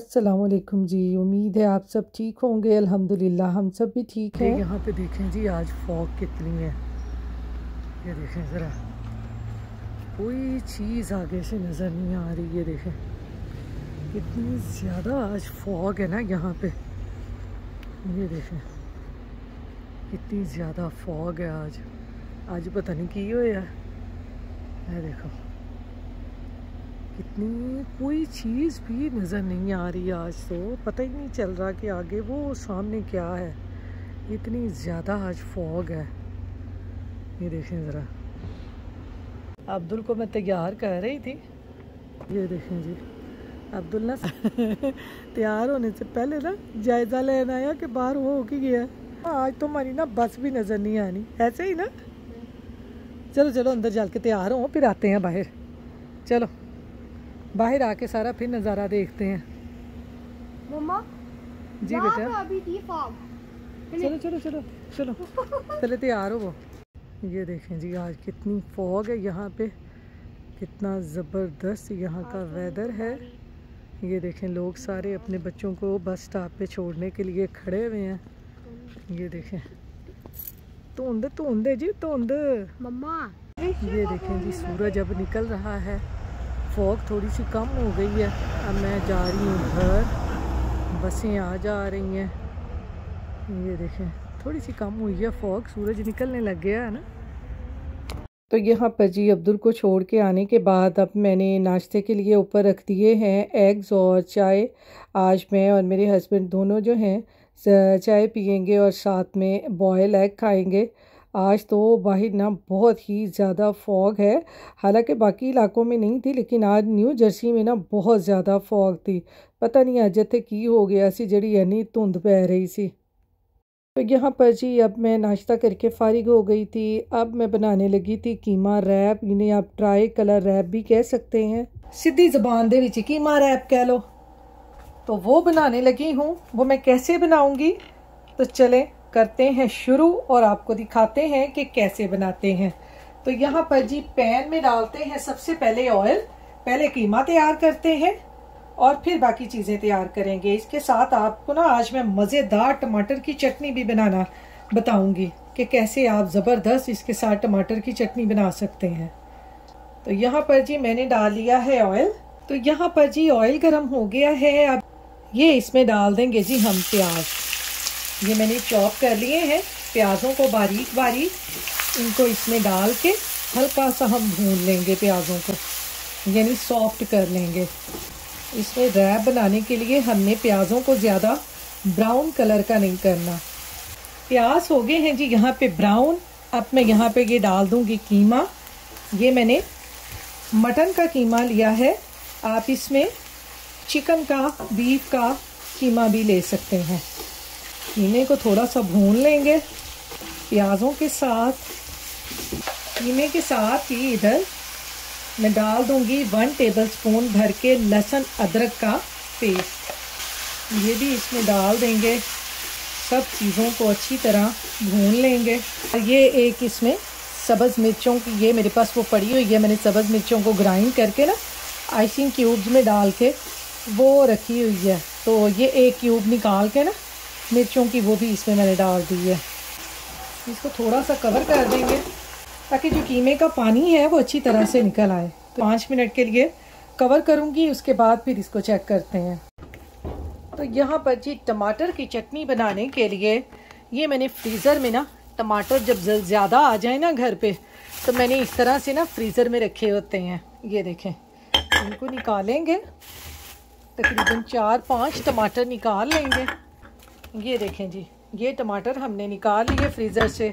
अस्सलाम वालेकुम जी, उम्मीद है आप सब ठीक होंगे। अल्हम्दुलिल्लाह हम सब भी ठीक हैं। यहाँ पे देखें जी आज फॉग कितनी है, ये देखें ज़रा, कोई चीज़ आगे से नज़र नहीं आ रही। ये देखें कितनी ज़्यादा आज फॉग है ना यहाँ पे, ये देखें कितनी ज़्यादा फॉग है आज पता नहीं की हो यार। ये देखो कितनी, कोई चीज़ भी नज़र नहीं आ रही आज, तो पता ही नहीं चल रहा कि आगे वो सामने क्या है। इतनी ज़्यादा आज फॉग है, ये देखें ज़रा। अब्दुल को मैं तैयार कर रही थी, ये देखें जी अब्दुल ना तैयार होने से पहले ना जायज़ा लेना आया कि बाहर वो हो के गया। आज तो हमारी ना बस भी नज़र नहीं आनी, ऐसे ही ना। चलो चलो अंदर जाल के तैयार हो, फिर आते हैं बाहर। चलो बाहर आके सारा फिर नज़ारा देखते हैं। मम्मा जी बेटा अभी थी फॉग, चलो चलो चलो चलो पहले तैयार हो। वो ये देखें जी आज कितनी फॉग है यहाँ पे, कितना ज़बरदस्त यहाँ का वेदर है। ये देखें लोग सारे अपने बच्चों को बस स्टॉप पे छोड़ने के लिए खड़े हुए हैं। ये देखें धुंध जी धुंध। मम्मा ये देखें जी सूरज अब निकल रहा है, फॉग थोड़ी सी कम हो गई है। अब मैं जा रही हूँ घर, बसें आ जा रही हैं। ये देखें थोड़ी सी कम हुई है फॉग, सूरज निकलने लग गया है ना। तो यहाँ पर जी अब्दुल को छोड़ के आने के बाद अब मैंने नाश्ते के लिए ऊपर रख दिए हैं एग्स और चाय। आज मैं और मेरे हस्बैंड दोनों जो हैं चाय पियेंगे और साथ में बॉयल एग खाएँगे। आज तो बाहर ना बहुत ही ज़्यादा फॉग है, हालांकि बाकी इलाकों में नहीं थी, लेकिन आज न्यू जर्सी में ना बहुत ज़्यादा फॉग थी। पता नहीं अज इत की हो गया सी, जड़ी यानी धुंध पै रही सी। तो यहाँ पर जी अब मैं नाश्ता करके फारिग हो गई थी। अब मैं बनाने लगी थी कीमा रैप, इन्हें आप ट्राई कलर रैप भी कह सकते हैं, सीधी जबान दे विच कीमा रैप कह लो। तो वो बनाने लगी हूँ, वो मैं कैसे बनाऊँगी, तो चलें करते हैं शुरू और आपको दिखाते हैं कि कैसे बनाते हैं। तो यहाँ पर जी पैन में डालते हैं सबसे पहले ऑयल, पहले कीमा तैयार करते हैं और फिर बाकी चीज़ें तैयार करेंगे। इसके साथ आपको ना आज मैं मज़ेदार टमाटर की चटनी भी बनाना बताऊंगी कि कैसे आप ज़बरदस्त इसके साथ टमाटर की चटनी बना सकते हैं। तो यहाँ पर जी मैंने डाल लिया है ऑयल। तो यहाँ पर जी ऑयल गर्म हो गया है, अब ये इसमें डाल देंगे जी हम प्याज। ये मैंने चॉप कर लिए हैं प्याज़ों को बारीक बारीक, इनको इसमें डाल के हल्का सा हम भून लेंगे प्याज़ों को, यानी सॉफ्ट कर लेंगे। इसमें रैप बनाने के लिए हमने प्याज़ों को ज़्यादा ब्राउन कलर का नहीं करना। प्याज हो गए हैं जी यहाँ पे ब्राउन। अब मैं यहाँ पे ये डाल दूँगी कीमा। ये मैंने मटन का कीमा लिया है, आप इसमें चिकन का, बीफ का कीमा भी ले सकते हैं। कीमे को थोड़ा सा भून लेंगे प्याज़ों के साथ। कीमे के साथ ही इधर मैं डाल दूंगी 1 टेबलस्पून भर के लहसुन अदरक का पेस्ट, ये भी इसमें डाल देंगे। सब चीज़ों को अच्छी तरह भून लेंगे। ये एक इसमें सब्ज़ मिर्चों की, ये मेरे पास वो पड़ी हुई है, मैंने सब्ज़ मिर्चों को ग्राइंड करके ना आइसिंग क्यूब्स में डाल के वो रखी हुई है, तो ये एक क्यूब निकाल के ना मिर्चों की वो भी इसमें मैंने डाल दी है। इसको थोड़ा सा कवर कर देंगे ताकि जो कीमे का पानी है वो अच्छी तरह से निकल आए। तो 5 मिनट के लिए कवर करूँगी, उसके बाद फिर इसको चेक करते हैं। तो यहाँ पर जी टमाटर की चटनी बनाने के लिए ये मैंने फ्रीज़र में ना टमाटर जब ज़्यादा आ जाए ना घर पे, तो मैंने इस तरह से ना फ्रीज़र में रखे होते हैं। ये देखें इनको निकालेंगे, तकरीबन 4-5 टमाटर निकाल लेंगे। ये देखें जी ये टमाटर हमने निकाल लिए फ्रीज़र से।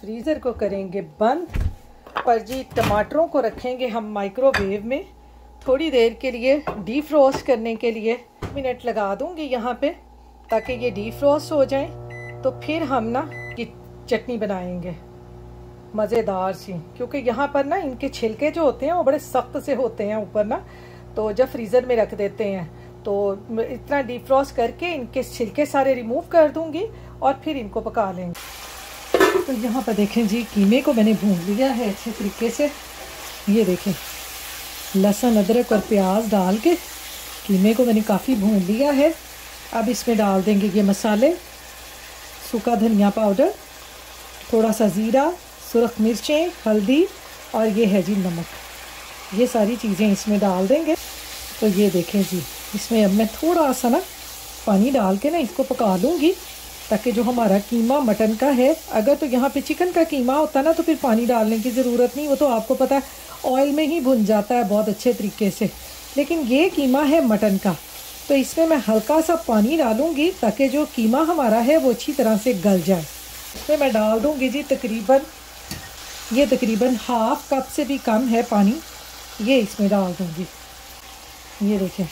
फ्रीज़र को करेंगे बंद, पर जी टमाटरों को रखेंगे हम माइक्रोवेव में थोड़ी देर के लिए डीफ्रॉस्ट करने के लिए। मिनट लगा दूंगी यहाँ पे ताकि ये डीफ्रॉस्ट हो जाए, तो फिर हम ना ये चटनी बनाएंगे मज़ेदार सी, क्योंकि यहाँ पर ना इनके छिलके जो होते हैं वो बड़े सख्त से होते हैं ऊपर ना, तो जब फ्रीज़र में रख देते हैं तो इतना डीफ्रॉस्ट करके इनके छिलके सारे रिमूव कर दूंगी और फिर इनको पका लेंगे। तो यहाँ पर देखें जी कीमे को मैंने भून लिया है अच्छे तरीके से। ये देखें लहसुन अदरक और प्याज डाल के कीमे को मैंने काफ़ी भून लिया है। अब इसमें डाल देंगे ये मसाले, सूखा धनिया पाउडर, थोड़ा सा ज़ीरा, सुरख मिर्चें, हल्दी और ये है जी नमक। ये सारी चीज़ें इसमें डाल देंगे। तो ये देखें जी, इसमें अब मैं थोड़ा सा ना पानी डाल के ना इसको पका लूँगी ताकि जो हमारा कीमा मटन का है, अगर तो यहाँ पे चिकन का कीमा होता ना तो फिर पानी डालने की ज़रूरत नहीं, वो तो आपको पता है ऑयल में ही भुन जाता है बहुत अच्छे तरीके से। लेकिन ये कीमा है मटन का तो इसमें मैं हल्का सा पानी डालूँगी ताकि जो कीमा हमारा है वो अच्छी तरह से गल जाए। इसमें मैं डाल दूँगी जी ये तकरीबन हाफ कप से भी कम है पानी, ये इसमें डाल दूँगी। ये देखें,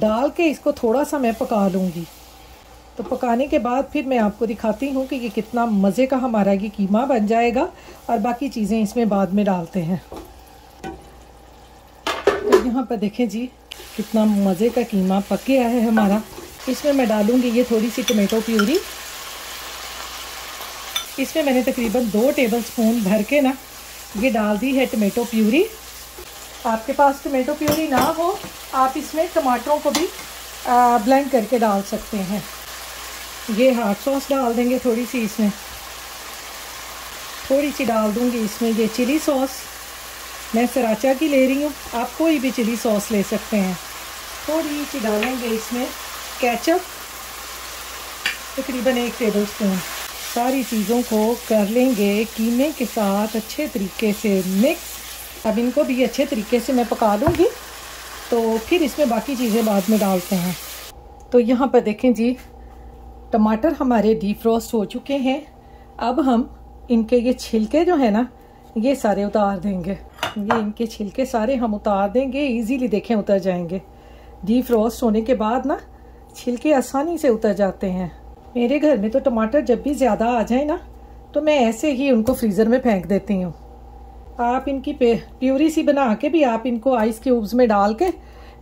डाल के इसको थोड़ा सा मैं पका लूँगी। तो पकाने के बाद फिर मैं आपको दिखाती हूँ कि ये कितना मज़े का हमारा ये कीमा बन जाएगा और बाकी चीज़ें इसमें बाद में डालते हैं। तो यहाँ पर देखें जी कितना मज़े का कीमा पक गया है हमारा। इसमें मैं डालूँगी ये थोड़ी सी टमाटो प्यूरी। इसमें मैंने तकरीबन 2 टेबलस्पून भर के ना ये डाल दी है टमाटो प्यूरी। आपके पास टमाटो प्यूरी ना हो आप इसमें टमाटरों को भी ब्लेंड करके डाल सकते हैं। ये हॉट सॉस डाल देंगे थोड़ी सी इसमें, थोड़ी सी डाल दूँगी इसमें ये चिली सॉस। मैं सराचा की ले रही हूँ, आप कोई भी चिली सॉस ले सकते हैं। थोड़ी सी डालेंगे इसमें केचप, तकरीबन 1 टेबलस्पून। सारी चीज़ों को कर लेंगे कीमे के साथ अच्छे तरीके से मिक्स। अब इनको भी अच्छे तरीके से मैं पका लूँगी तो फिर इसमें बाकी चीज़ें बाद में डालते हैं। तो यहाँ पर देखें जी टमाटर हमारे डीफ्रॉस्ट हो चुके हैं। अब हम इनके ये छिलके जो है ना ये सारे उतार देंगे। ये इनके छिलके सारे हम उतार देंगे, इजीली देखें उतर जाएंगे। डीफ्रॉस्ट होने के बाद ना छिलके आसानी से उतर जाते हैं। मेरे घर में तो टमाटर जब भी ज़्यादा आ जाए ना तो मैं ऐसे ही उनको फ्रीज़र में फेंक देती हूँ। आप इनकी प्यूरी सी बना के भी आप इनको आइस क्यूब्स में डाल के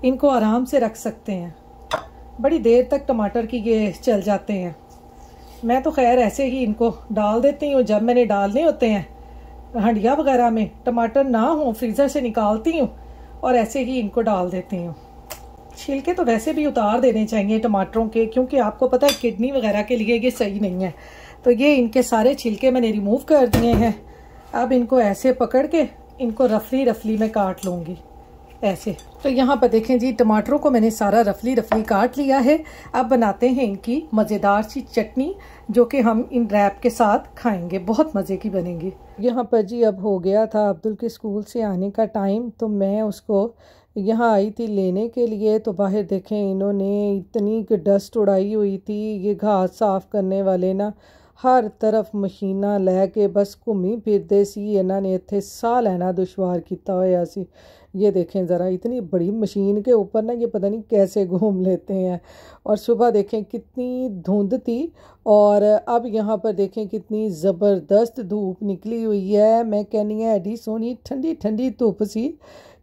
इनको आराम से रख सकते हैं, बड़ी देर तक टमाटर की ये चल जाते हैं। मैं तो खैर ऐसे ही इनको डाल देती हूँ। जब मैंने डालने होते हैं हंडिया वगैरह में टमाटर ना हो, फ्रीज़र से निकालती हूँ और ऐसे ही इनको डाल देती हूँ। छिलके तो वैसे भी उतार देने चाहिए टमाटरों के, क्योंकि आपको पता है किडनी वगैरह के लिए ये सही नहीं है। तो ये इनके सारे छिलके मैंने रिमूव कर दिए हैं। अब इनको ऐसे पकड़ के इनको रफली रफली में काट लूँगी ऐसे। तो यहाँ पर देखें जी टमाटरों को मैंने सारा रफली रफली काट लिया है। अब बनाते हैं इनकी मज़ेदार सी चटनी जो कि हम इन रैप के साथ खाएंगे, बहुत मज़े की बनेगी। यहाँ पर जी अब हो गया था अब्दुल के स्कूल से आने का टाइम, तो मैं उसको यहाँ आई थी लेने के लिए। तो बाहर देखें इन्होंने इतनी डस्ट उड़ाई हुई थी, ये घास साफ़ करने वाले ना हर तरफ मशीना लै के बस घूमी फिरते सी। इन्हों ने इत्थे साह लैना दुश्वार किया होया सी। ये देखें ज़रा, इतनी बड़ी मशीन के ऊपर ना ये पता नहीं कैसे घूम लेते हैं। और सुबह देखें कितनी धुंध थी और अब यहाँ पर देखें कितनी ज़बरदस्त धूप निकली हुई है। मैं कहनी है एडी सोहनी ठंडी ठंडी धुप सी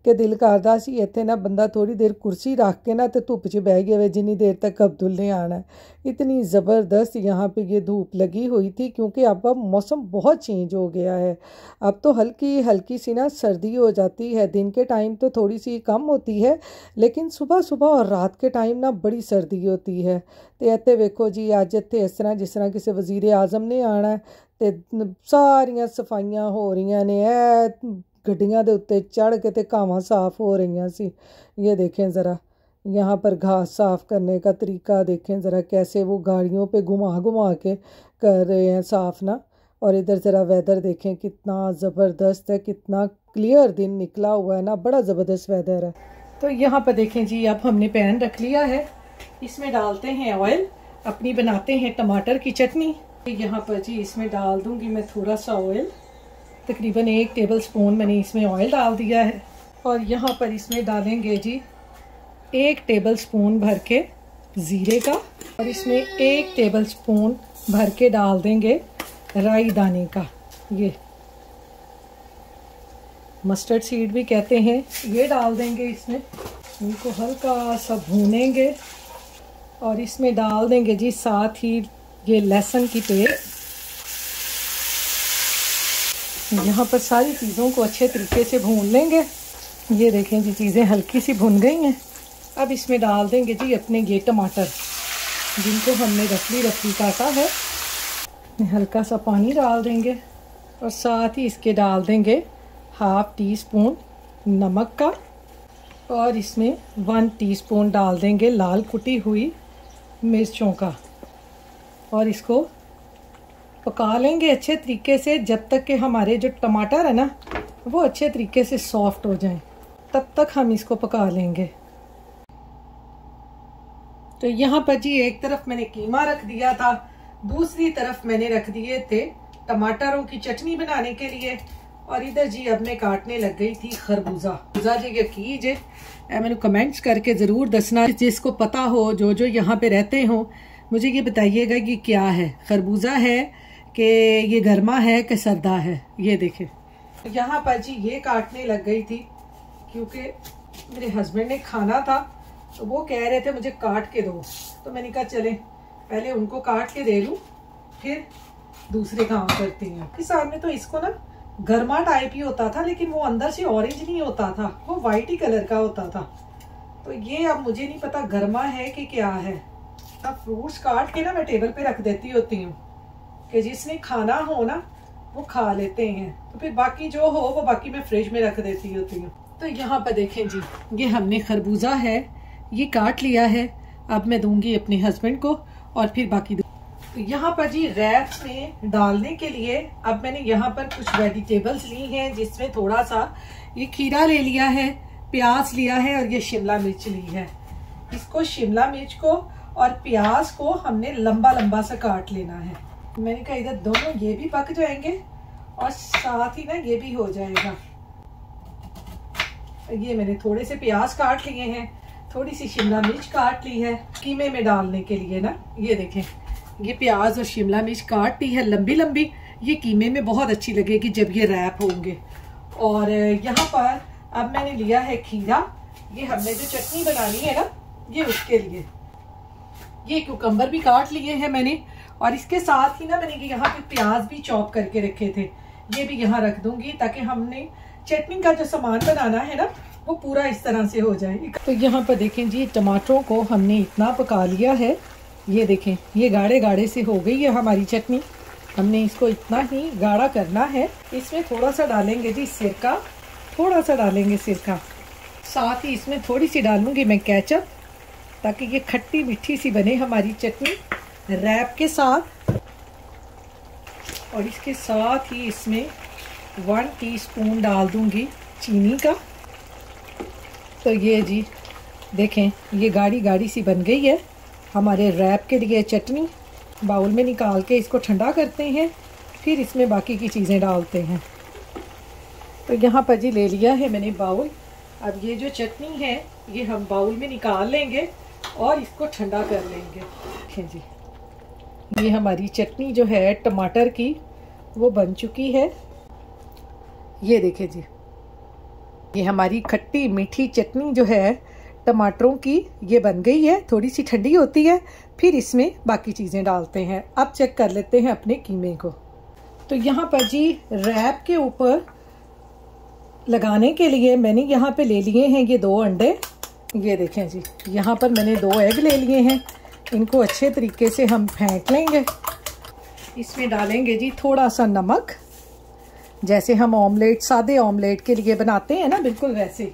कि दिल करता सी इत्थे ना बंदा थोड़ी देर कुर्सी रख के ना तो धुप च बह गया जिनी देर तक अब्दुल ने आना है। इतनी ज़बरदस्त यहाँ पे ये धूप लगी हुई थी, क्योंकि अब मौसम बहुत चेंज हो गया है। अब तो हल्की हल्की सी ना सर्दी हो जाती है, दिन के टाइम तो थोड़ी सी कम होती है, लेकिन सुबह सुबह और रात के टाइम ना बड़ी सर्दी होती है। तो इत्थे वेखो जी अज इत्थे इस तरह जिस तरह किसी वज़ीर आज़म ने आना है तो सारियां सफाइयां हो रही ने, गड्डियां दे उत्ते चढ़ के ते घावां साफ हो रही सी। ये देखें ज़रा यहाँ पर घास साफ़ करने का तरीका देखें ज़रा, कैसे वो गाड़ियों पे घुमा घुमा के कर रहे हैं साफ़ ना। और इधर ज़रा वेदर देखें कितना ज़बरदस्त है, कितना क्लियर दिन निकला हुआ है ना, बड़ा ज़बरदस्त वेदर है। तो यहाँ पर देखें जी अब हमने पैन रख लिया है, इसमें डालते हैं ऑयल, अपनी बनाते हैं टमाटर की चटनी। यहाँ पर जी इसमें डाल दूँगी मैं थोड़ा सा ऑयल, तकरीबन 1 टेबलस्पून मैंने इसमें ऑयल डाल दिया है। और यहाँ पर इसमें डालेंगे जी 1 टेबलस्पून भर के ज़ीरे का और इसमें 1 टेबलस्पून भर के डाल देंगे राई दाने का, ये मस्टर्ड सीड भी कहते हैं, ये डाल देंगे इसमें। इनको हल्का सा भूनेंगे और इसमें डाल देंगे जी साथ ही ये लहसुन की पेस्ट। यहाँ पर सारी चीज़ों को अच्छे तरीके से भून लेंगे। ये देखें जी चीज़ें हल्की सी भुन गई हैं। अब इसमें डाल देंगे जी अपने ये टमाटर जिनको हमने रफली रफली काटा है। हल्का सा पानी डाल देंगे और साथ ही इसके डाल देंगे हाफ टी स्पून नमक का और इसमें 1 टीस्पून डाल देंगे लाल कुटी हुई मिर्चों का और इसको पका लेंगे अच्छे तरीके से जब तक कि हमारे जो टमाटर है ना वो अच्छे तरीके से सॉफ्ट हो जाएं, तब तक हम इसको पका लेंगे। तो यहाँ पर जी एक तरफ मैंने कीमा रख दिया था, दूसरी तरफ मैंने रख दिए थे टमाटरों की चटनी बनाने के लिए और इधर जी अब मैं काटने लग गई थी खरबूजा जी। यकीन जे मैंने कमेंट्स करके ज़रूर दसना, जिसको पता हो जो यहाँ पे रहते हो मुझे ये बताइएगा कि क्या है, खरबूजा है कि ये गर्मा है कि सर्दा है। ये देखें यहाँ पर जी ये काटने लग गई थी क्योंकि मेरे हस्बैंड ने खाना था तो वो कह रहे थे मुझे काट के दो, तो मैंने कहा चलें पहले उनको काट के दे लूँ फिर दूसरे काम करती हूँ। के सामने तो इसको ना गर्मा टाइप ही होता था लेकिन वो अंदर से ऑरेंज नहीं होता था, वो वाइट ही कलर का होता था। तो ये अब मुझे नहीं पता गर्मा है कि क्या है। अब फ्रूट्स काट के ना मैं टेबल पे रख देती होती हूँ कि जिसने खाना हो ना वो खा लेते हैं, तो फिर बाकी जो हो वो बाकी मैं फ्रिज में रख देती होती हूँ। तो यहाँ पर देखें जी ये हमने खरबूजा है ये काट लिया है, अब मैं दूंगी अपने हस्बैंड को और फिर बाकी। तो यहाँ पर जी रैप्स में डालने के लिए अब मैंने यहाँ पर कुछ वेजिटेबल्स ली हैं जिसमें थोड़ा सा ये खीरा ले लिया है, प्याज लिया है और ये शिमला मिर्च ली है। इसको शिमला मिर्च को और प्याज को हमने लंबा लंबा सा काट लेना है। मैंने कहा इधर दोनों ये भी पक जाएंगे और साथ ही ना ये भी हो जाएगा। ये मैंने थोड़े से प्याज काट लिए हैं, थोड़ी सी शिमला मिर्च काट ली है कीमे में डालने के लिए ना। ये देखें ये प्याज और शिमला मिर्च काट ली है लंबी लंबी, ये कीमे में बहुत अच्छी लगेगी जब ये रैप होंगे। और यहाँ पर अब मैंने लिया है खीरा, ये हमने जो चटनी बनानी है ना ये उसके लिए। ये कुकम्बर भी काट लिए हैं मैंने और इसके साथ ही ना मैंने यहाँ पे प्याज भी चॉप करके रखे थे, ये भी यहाँ रख दूंगी ताकि हमने चटनी का जो सामान बनाना है ना वो पूरा इस तरह से हो जाए। तो यहाँ पर देखें जी टमाटरों को हमने इतना पका लिया है, ये देखें ये गाढ़े गाढ़े से हो गई है हमारी चटनी, हमने इसको इतना ही गाढ़ा करना है। इसमें थोड़ा सा डालेंगे जी सिरका, थोड़ा सा डालेंगे सिरका, साथ ही इसमें थोड़ी सी डालूंगी मैं केचप ताकि ये खट्टी मीठी सी बने हमारी चटनी रैप के साथ। और इसके साथ ही इसमें 1 टीस्पून डाल दूंगी चीनी का। तो ये जी देखें ये गाढ़ी गाढ़ी सी बन गई है हमारे रैप के लिए चटनी। बाउल में निकाल के इसको ठंडा करते हैं फिर इसमें बाकी की चीज़ें डालते हैं। तो यहाँ पर जी ले लिया है मैंने बाउल, अब ये जो चटनी है ये हम बाउल में निकाल लेंगे और इसको ठंडा कर लेंगे। देखें जी ये हमारी चटनी जो है टमाटर की वो बन चुकी है। ये देखें जी ये हमारी खट्टी मीठी चटनी जो है टमाटरों की ये बन गई है, थोड़ी सी ठंडी होती है फिर इसमें बाकी चीज़ें डालते हैं। अब चेक कर लेते हैं अपने कीमे को। तो यहाँ पर जी रैप के ऊपर लगाने के लिए मैंने यहाँ पे ले लिए हैं ये 2 अंडे। ये देखें जी यहाँ पर मैंने 2 एग ले लिए हैं, इनको अच्छे तरीके से हम फेंट लेंगे। इसमें डालेंगे जी थोड़ा सा नमक, जैसे हम ऑमलेट सादे ऑमलेट के लिए बनाते हैं ना बिल्कुल वैसे।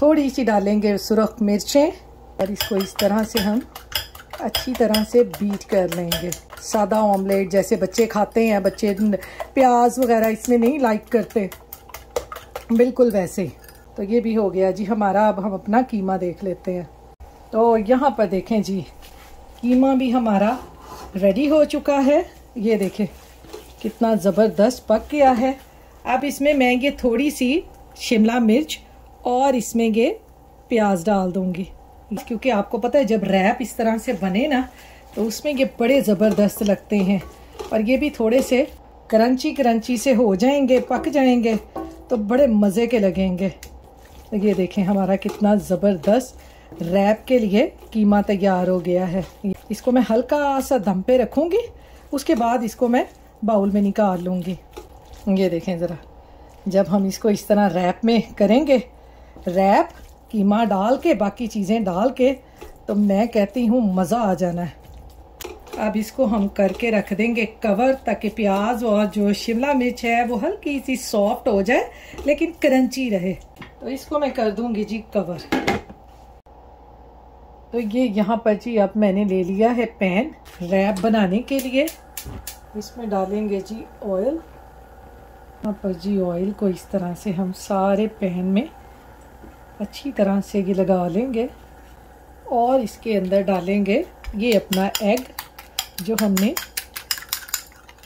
थोड़ी सी डालेंगे सुरख मिर्चें और इसको इस तरह से हम अच्छी तरह से बीट कर लेंगे। सादा ऑमलेट जैसे बच्चे खाते हैं, बच्चे प्याज वगैरह इसमें नहीं लाइक करते, बिल्कुल वैसे। तो ये भी हो गया जी हमारा। अब हम अपना कीमा देख लेते हैं। तो यहाँ पर देखें जी कीमा भी हमारा रेडी हो चुका है, ये देखें कितना ज़बरदस्त पक गया है। अब इसमें मैं ये थोड़ी सी शिमला मिर्च और इसमें ये प्याज डाल दूंगी क्योंकि आपको पता है जब रैप इस तरह से बने ना तो उसमें ये बड़े ज़बरदस्त लगते हैं और ये भी थोड़े से क्रंची क्रंची से हो जाएंगे, पक जाएंगे तो बड़े मज़े के लगेंगे। तो ये देखें हमारा कितना ज़बरदस्त रैप के लिए कीमा तैयार हो गया है। इसको मैं हल्का सा दम पे रखूँगी, उसके बाद इसको मैं बाउल में निकाल लूँगी। ये देखें ज़रा जब हम इसको इस तरह रैप में करेंगे, रैप कीमा डाल के बाकी चीज़ें डाल के तो मैं कहती हूँ मज़ा आ जाना है। अब इसको हम करके रख देंगे कवर ताकि प्याज और जो शिमला मिर्च है वो हल्की सी सॉफ्ट हो जाए लेकिन क्रंची रहे। तो इसको मैं कर दूँगी जी कवर। तो ये यहाँ पर जी अब मैंने ले लिया है पैन रैप बनाने के लिए। इसमें डालेंगे जी ऑयल। यहाँ पर जी ऑयल को इस तरह से हम सारे पैन में अच्छी तरह से ये लगा लेंगे और इसके अंदर डालेंगे ये अपना एग जो हमने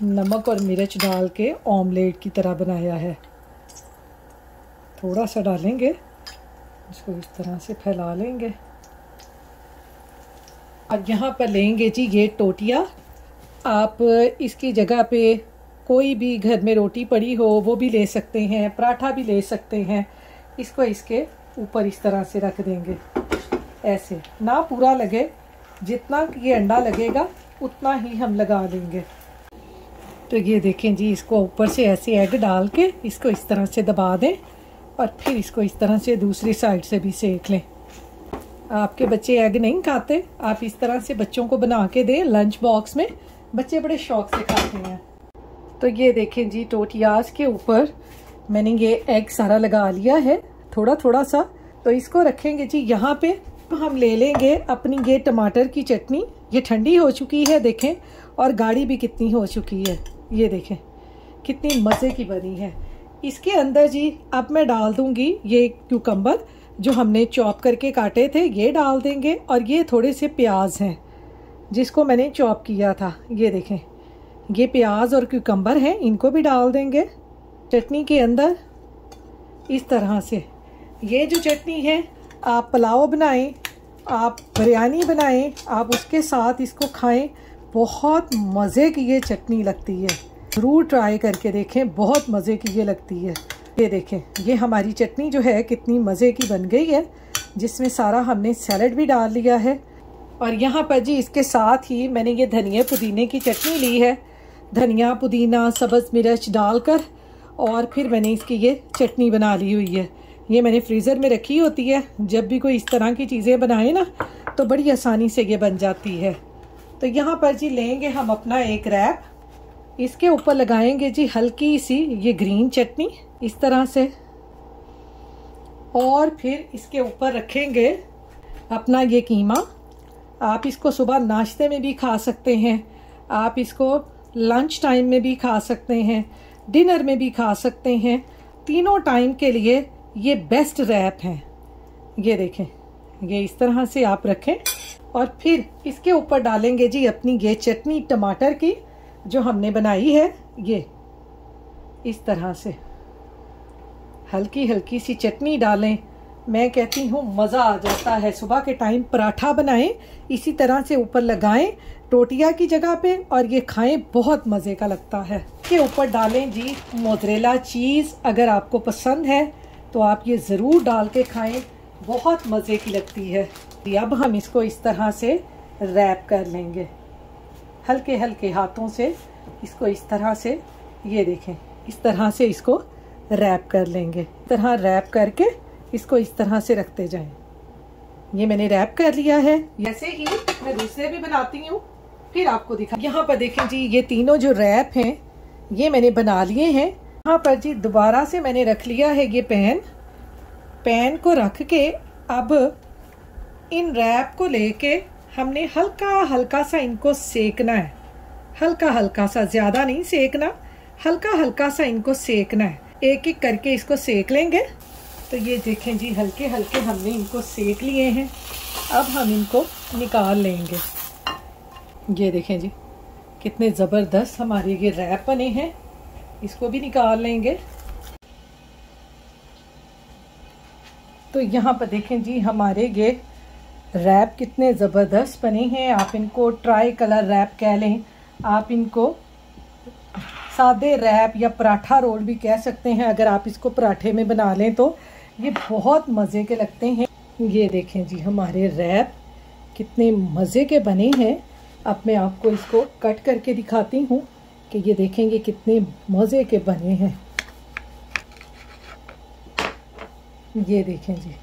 नमक और मिर्च डाल के ऑमलेट की तरह बनाया है। थोड़ा सा डालेंगे, इसको इस तरह से फैला लेंगे। अब यहाँ पर लेंगे जी ये टोटिया। आप इसकी जगह पे कोई भी घर में रोटी पड़ी हो वो भी ले सकते हैं, पराठा भी ले सकते हैं। इसको इसके ऊपर इस तरह से रख देंगे, ऐसे ना पूरा लगे, जितना ये अंडा लगेगा उतना ही हम लगा देंगे। तो ये देखें जी, इसको ऊपर से ऐसे एग डाल के इसको इस तरह से दबा दें और फिर इसको इस तरह से दूसरी साइड से भी सेक लें। आपके बच्चे एग नहीं खाते, आप इस तरह से बच्चों को बना के दें लंच बॉक्स में, बच्चे बड़े शौक से खाते हैं। तो ये देखें जी, टोटियाज के ऊपर मैंने ये एग सारा लगा लिया है थोड़ा थोड़ा सा। तो इसको रखेंगे जी यहाँ पे। हम ले लेंगे अपनी ये टमाटर की चटनी, ये ठंडी हो चुकी है देखें, और गाढ़ी भी कितनी हो चुकी है, ये देखें कितनी मज़े की बनी है। इसके अंदर जी अब मैं डाल दूँगी ये क्यूकम्बर जो हमने चॉप करके काटे थे, ये डाल देंगे, और ये थोड़े से प्याज हैं जिसको मैंने चॉप किया था। ये देखें, ये प्याज और क्यूकम्बर हैं, इनको भी डाल देंगे चटनी के अंदर इस तरह से। ये जो चटनी है, आप पुलाव बनाएं, आप बिरयानी बनाएं, आप उसके साथ इसको खाएं, बहुत मज़े की ये चटनी लगती है। ज़रूर ट्राई करके देखें, बहुत मज़े की ये लगती है। ये देखें, ये हमारी चटनी जो है कितनी मज़े की बन गई है, जिसमें सारा हमने सैलड भी डाल लिया है। और यहाँ पर जी इसके साथ ही मैंने ये धनिया पुदीने की चटनी ली है, धनिया पुदीना सब्ज़ मिर्च डालकर, और फिर मैंने इसकी ये चटनी बना ली हुई है। ये मैंने फ्रीज़र में रखी होती है, जब भी कोई इस तरह की चीज़ें बनाए ना तो बड़ी आसानी से ये बन जाती है। तो यहाँ पर जी लेंगे हम अपना एक रैप, इसके ऊपर लगाएंगे जी हल्की सी ये ग्रीन चटनी इस तरह से, और फिर इसके ऊपर रखेंगे अपना ये कीमा। आप इसको सुबह नाश्ते में भी खा सकते हैं, आप इसको लंच टाइम में भी खा सकते हैं, डिनर में भी खा सकते हैं, तीनों टाइम के लिए ये बेस्ट रैप हैं। ये देखें, ये इस तरह से आप रखें और फिर इसके ऊपर डालेंगे जी अपनी ये चटनी टमाटर की जो हमने बनाई है, ये इस तरह से हल्की हल्की सी चटनी डालें। मैं कहती हूँ मज़ा आ जाता है। सुबह के टाइम पराठा बनाएं, इसी तरह से ऊपर लगाएं टोटिया की जगह पे, और ये खाएं, बहुत मज़े का लगता है। इसके ऊपर डालें जी मोज़रेला चीज़, अगर आपको पसंद है तो आप ये ज़रूर डाल के खाएं, बहुत मज़े की लगती है। अब हम इसको इस तरह से रैप कर लेंगे, हल्के हल्के हाथों से इसको इस तरह से, ये देखें इस तरह से इसको रैप कर लेंगे। इस तरह रैप करके इसको इस तरह से रखते जाएं। ये मैंने रैप कर लिया है, ऐसे ही मैं दूसरे भी बनाती हूँ, फिर आपको दिखा। यहाँ पर देखें जी, ये तीनों जो रैप हैं ये मैंने बना लिए हैं। यहाँ पर जी दोबारा से मैंने रख लिया है ये पैन को रख के, अब इन रैप को लेके हमने हल्का हल्का सा इनको सेकना है, हल्का हल्का सा, ज़्यादा नहीं सेकना, हल्का हल्का सा इनको सेकना है। एक एक करके इसको सेक लेंगे। तो ये देखें जी, हल्के हल्के हमने इनको सेक लिए हैं, अब हम इनको निकाल लेंगे। ये देखें जी, कितने ज़बरदस्त हमारे ये रैप बने हैं, इसको भी निकाल लेंगे। तो यहाँ पर देखें जी, हमारे ये रैप कितने ज़बरदस्त बने हैं। आप इनको ट्राई कलर रैप कह लें, आप इनको सादे रैप या पराठा रोल भी कह सकते हैं, अगर आप इसको पराठे में बना लें तो ये बहुत मज़े के लगते हैं। ये देखें जी, हमारे रैप कितने मज़े के बने हैं। अब मैं आपको इसको कट करके दिखाती हूँ कि ये देखेंगे कितने मज़े के बने हैं। ये देखें जी,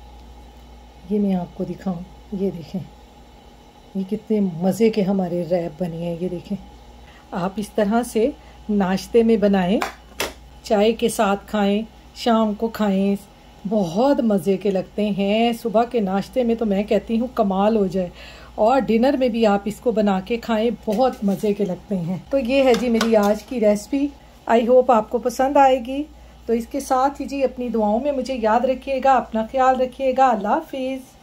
ये मैं आपको दिखाऊँ, ये देखें ये कितने मज़े के हमारे रैप बने हैं। ये देखें, आप इस तरह से नाश्ते में बनाएं, चाय के साथ खाएं, शाम को खाएं, बहुत मज़े के लगते हैं। सुबह के नाश्ते में तो मैं कहती हूँ कमाल हो जाए, और डिनर में भी आप इसको बना के खाएं, बहुत मज़े के लगते हैं। तो ये है जी मेरी आज की रेसिपी, आई होप आपको पसंद आएगी। तो इसके साथ ही जी अपनी दुआओं में मुझे याद रखिएगा, अपना ख्याल रखिएगा। अल्लाह हाफिज़।